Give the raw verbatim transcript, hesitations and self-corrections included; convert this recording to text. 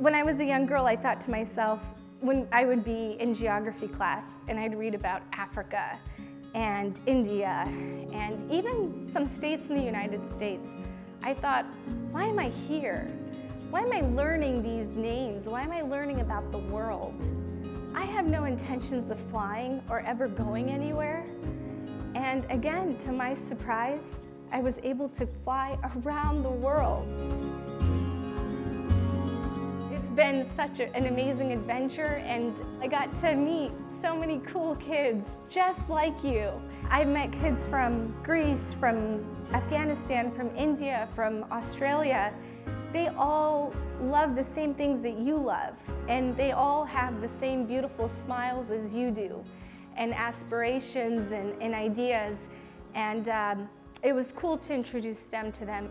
When I was a young girl, I thought to myself, when I would be in geography class and I'd read about Africa and India and even some states in the United States, I thought, why am I here? Why am I learning these names? Why am I learning about the world? I have no intentions of flying or ever going anywhere. And again, to my surprise, I was able to fly around the world. It's been such an amazing adventure, and I got to meet so many cool kids just like you. I've met kids from Greece, from Afghanistan, from India, from Australia. They all love the same things that you love, and they all have the same beautiful smiles as you do, and aspirations and, and ideas, and um, it was cool to introduce STEM to them.